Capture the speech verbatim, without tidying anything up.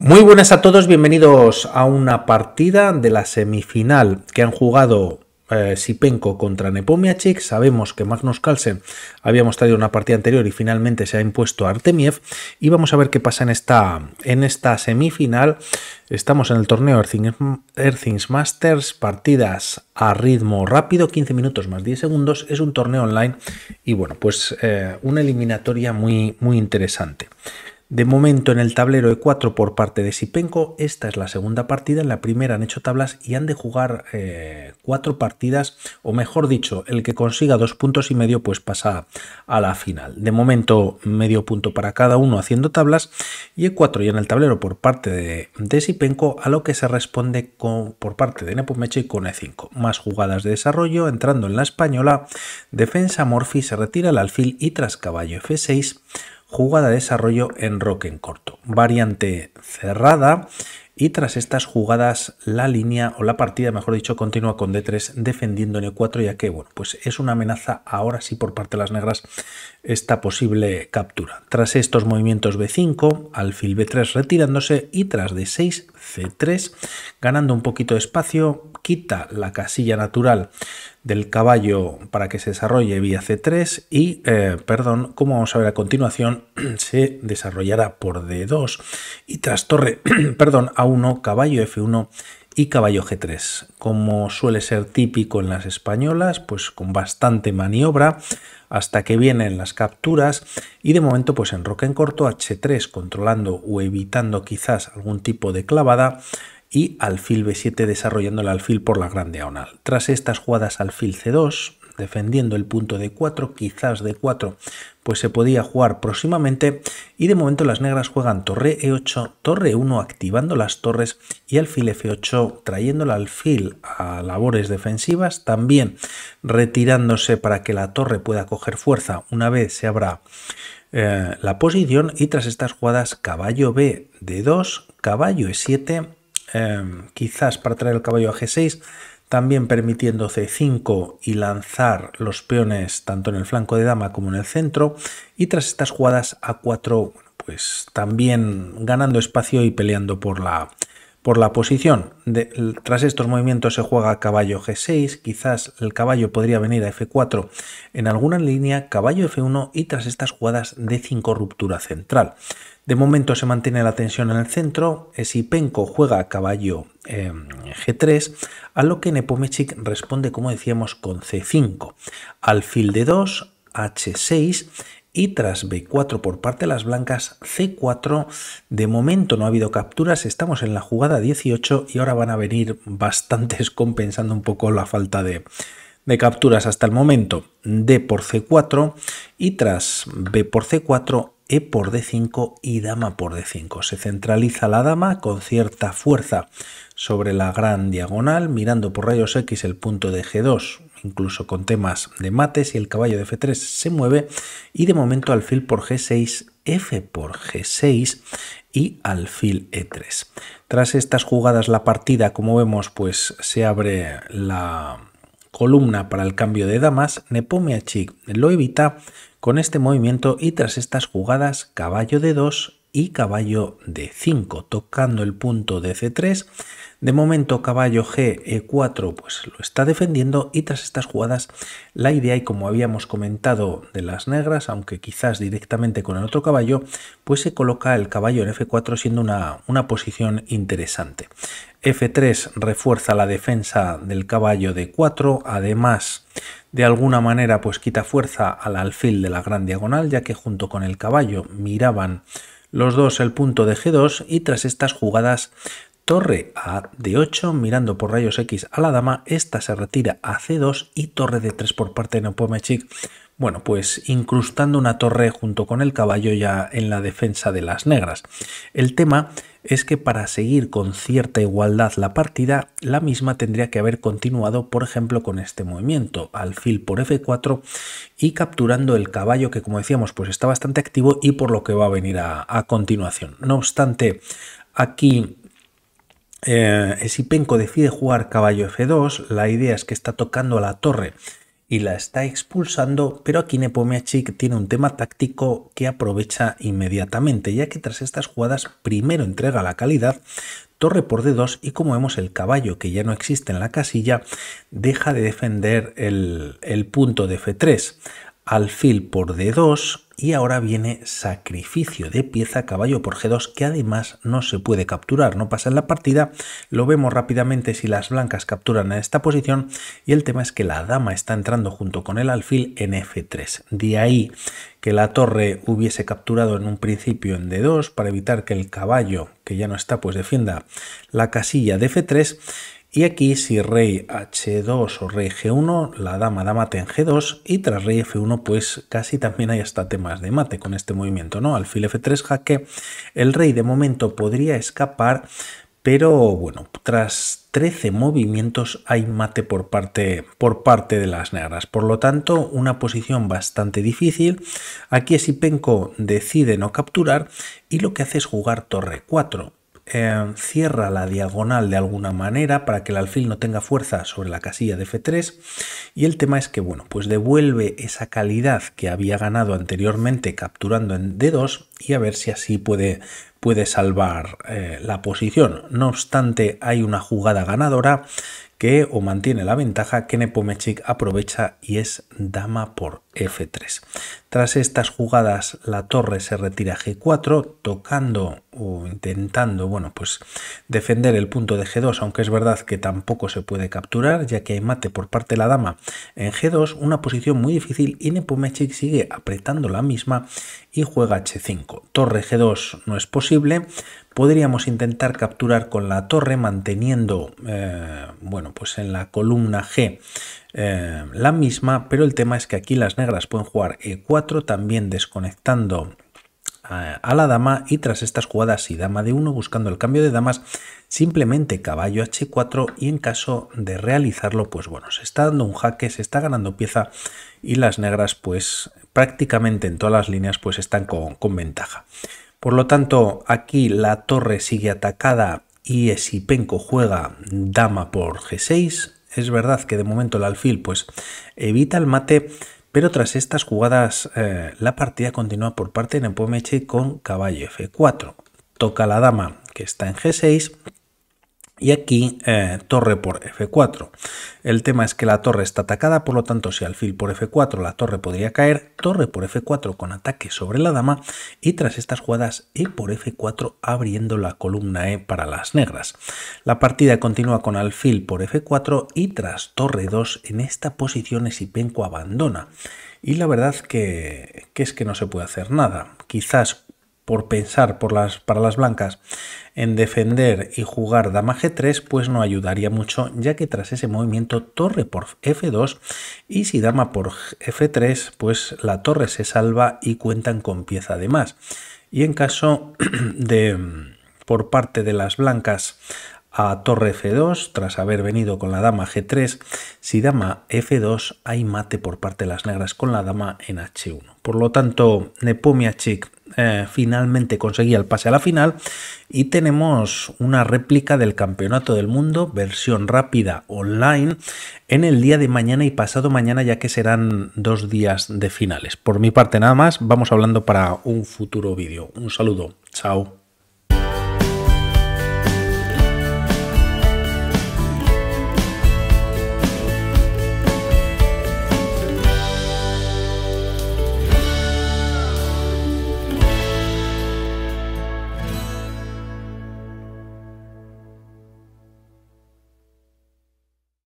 Muy buenas a todos, bienvenidos a una partida de la semifinal que han jugado Esipenko eh, contra Nepomniachtchi. Sabemos que Magnus Carlsen habíamos traído una partida anterior y finalmente se ha impuesto a Artemiev. Y vamos a ver qué pasa en esta, en esta semifinal. Estamos en el torneo Airthings Masters, partidas a ritmo rápido, quince minutos más diez segundos. Es un torneo online y bueno, pues eh, una eliminatoria muy, muy interesante. De momento en el tablero de cuatro por parte de Esipenko, esta es la segunda partida, en la primera han hecho tablas y han de jugar eh, cuatro partidas, o mejor dicho, el que consiga dos puntos y medio pues pasa a la final. De momento medio punto para cada uno haciendo tablas y el cuatro y en el tablero por parte de, de Esipenko, a lo que se responde con, por parte de Nepomniachtchi con e cinco. Más jugadas de desarrollo, entrando en la española, defensa Morphy, se retira el alfil y tras caballo efe seis, jugada de desarrollo en roque en corto, variante cerrada y tras estas jugadas la línea o la partida, mejor dicho, continúa con de tres defendiendo en e cuatro, ya que bueno, pues es una amenaza ahora sí por parte de las negras esta posible captura. Tras estos movimientos be cinco, alfil be tres retirándose y tras de seis ce tres ganando un poquito de espacio, quita la casilla natural del caballo para que se desarrolle vía ce tres y, eh, perdón, como vamos a ver a continuación, se desarrollará por de dos y tras torre, perdón, a uno, caballo efe uno y caballo ge tres. Como suele ser típico en las españolas, pues con bastante maniobra hasta que vienen las capturas y de momento pues en roque en corto, hache tres controlando o evitando quizás algún tipo de clavada y alfil be siete desarrollando el alfil por la gran diagonal. Tras estas jugadas alfil ce dos defendiendo el punto de cuatro, quizás de cuatro pues se podía jugar próximamente y de momento las negras juegan torre e ocho, torre uno activando las torres y alfil efe ocho trayendo el alfil a labores defensivas, también retirándose para que la torre pueda coger fuerza una vez se abra eh, la posición y tras estas jugadas caballo b de dos, caballo e siete, Eh, quizás para traer el caballo a ge seis, también permitiendo ce cinco y lanzar los peones tanto en el flanco de dama como en el centro y tras estas jugadas a cuatro pues también ganando espacio y peleando por la, por la posición. De, tras estos movimientos se juega caballo ge seis, quizás el caballo podría venir a efe cuatro en alguna línea, caballo efe uno y tras estas jugadas de cinco ruptura central. De momento se mantiene la tensión en el centro, Esipenko juega caballo eh, ge tres, a lo que Nepomniachtchi responde, como decíamos, con ce cinco, alfil de dos, hache seis y tras be cuatro por parte de las blancas, ce cuatro. De momento no ha habido capturas, estamos en la jugada dieciocho y ahora van a venir bastantes compensando un poco la falta de... de capturas hasta el momento, d por ce cuatro y tras b por ce cuatro, e por de cinco y dama por de cinco. Se centraliza la dama con cierta fuerza sobre la gran diagonal, mirando por rayos X el punto de ge dos, incluso con temas de mates y el caballo de efe tres se mueve y de momento alfil por ge seis, f por ge seis y alfil e tres. Tras estas jugadas la partida, como vemos, pues se abre la columna para el cambio de damas, Nepomniachtchi lo evita con este movimiento y tras estas jugadas caballo de dos y caballo de cinco, tocando el punto de ce tres. De momento caballo g e cuatro pues lo está defendiendo y tras estas jugadas la idea, y como habíamos comentado de las negras, aunque quizás directamente con el otro caballo, pues se coloca el caballo en efe cuatro siendo una, una posición interesante. efe tres refuerza la defensa del caballo de cuatro, además de alguna manera pues quita fuerza al alfil de la gran diagonal, ya que junto con el caballo miraban los dos el punto de ge dos y tras estas jugadas torre a de ocho mirando por rayos X a la dama, esta se retira a ce dos y torre de tres por parte de Nepomniachtchi, bueno pues incrustando una torre junto con el caballo ya en la defensa de las negras. El tema es que para seguir con cierta igualdad la partida, la misma tendría que haber continuado, por ejemplo, con este movimiento, alfil por efe cuatro y capturando el caballo que, como decíamos, pues está bastante activo y por lo que va a venir a, a continuación. No obstante, aquí eh, Esipenko decide jugar caballo efe dos, la idea es que está tocando a la torre y la está expulsando, pero aquí Nepomniachtchi tiene un tema táctico que aprovecha inmediatamente, ya que tras estas jugadas primero entrega la calidad, torre por D dos, y como vemos el caballo, que ya no existe en la casilla, deja de defender el, el punto de F tres, alfil por D dos, y ahora viene sacrificio de pieza, caballo por G dos, que además no se puede capturar, no pasa en la partida, lo vemos rápidamente si las blancas capturan en esta posición, y el tema es que la dama está entrando junto con el alfil en F tres, de ahí que la torre hubiese capturado en un principio en D dos para evitar que el caballo, que ya no está, pues defienda la casilla de F tres. Y aquí si rey H dos o rey G uno, la dama da mate en G dos, y tras rey F uno pues casi también hay hasta temas de mate con este movimiento, ¿no? Alfil F tres jaque, el rey de momento podría escapar, pero bueno, tras trece movimientos hay mate por parte, por parte de las negras. Por lo tanto, una posición bastante difícil. Aquí Esipenko decide no capturar y lo que hace es jugar torre cuatro. Eh, cierra la diagonal de alguna manera para que el alfil no tenga fuerza sobre la casilla de F tres, y el tema es que bueno, pues devuelve esa calidad que había ganado anteriormente capturando en D dos, y a ver si así puede, puede salvar eh, la posición. No obstante, hay una jugada ganadora que o mantiene la ventaja, que Nepomniachtchi aprovecha, y es dama por F tres. Tras estas jugadas la torre se retira a G cuatro, tocando o intentando, bueno, pues defender el punto de G dos, aunque es verdad que tampoco se puede capturar, ya que hay mate por parte de la dama en G dos, una posición muy difícil, y Nepomniachtchi sigue apretando la misma y juega H cinco. Torre G dos no es posible, podríamos intentar capturar con la torre manteniendo, eh, bueno, pues en la columna G eh, la misma, pero el tema es que aquí las negras pueden jugar E cuatro, también desconectando a la dama, y tras estas jugadas y dama D uno buscando el cambio de damas, simplemente caballo H cuatro, y en caso de realizarlo pues bueno, se está dando un jaque, se está ganando pieza, y las negras pues prácticamente en todas las líneas pues están con, con ventaja. Por lo tanto, aquí la torre sigue atacada y Esipenko juega dama por G seis. Es verdad que de momento el alfil pues evita el mate, pero tras estas jugadas eh, la partida continúa por parte de Nepomniachtchi con caballo F cuatro. Toca la dama que está en G seis y aquí eh, torre por F cuatro. El tema es que la torre está atacada, por lo tanto si alfil por F cuatro la torre podría caer. Torre por F cuatro con ataque sobre la dama y tras estas jugadas E por F cuatro abriendo la columna E para las negras. La partida continúa con alfil por F cuatro y tras torre dos en esta posición Esipenko abandona. Y la verdad que, que es que no se puede hacer nada. Quizás por pensar por las, para las blancas en defender y jugar dama G tres, pues no ayudaría mucho, ya que tras ese movimiento torre por F dos y si dama por F tres, pues la torre se salva y cuentan con pieza de más. Y en caso de por parte de las blancas a torre F dos, tras haber venido con la dama G tres, si dama F dos hay mate por parte de las negras con la dama en H uno. Por lo tanto, Nepomniachtchi Eh, finalmente conseguía el pase a la final y tenemos una réplica del Campeonato del Mundo versión rápida online en el día de mañana y pasado mañana, ya que serán dos días de finales. Por mi parte nada más, vamos hablando para un futuro vídeo. Un saludo, chao.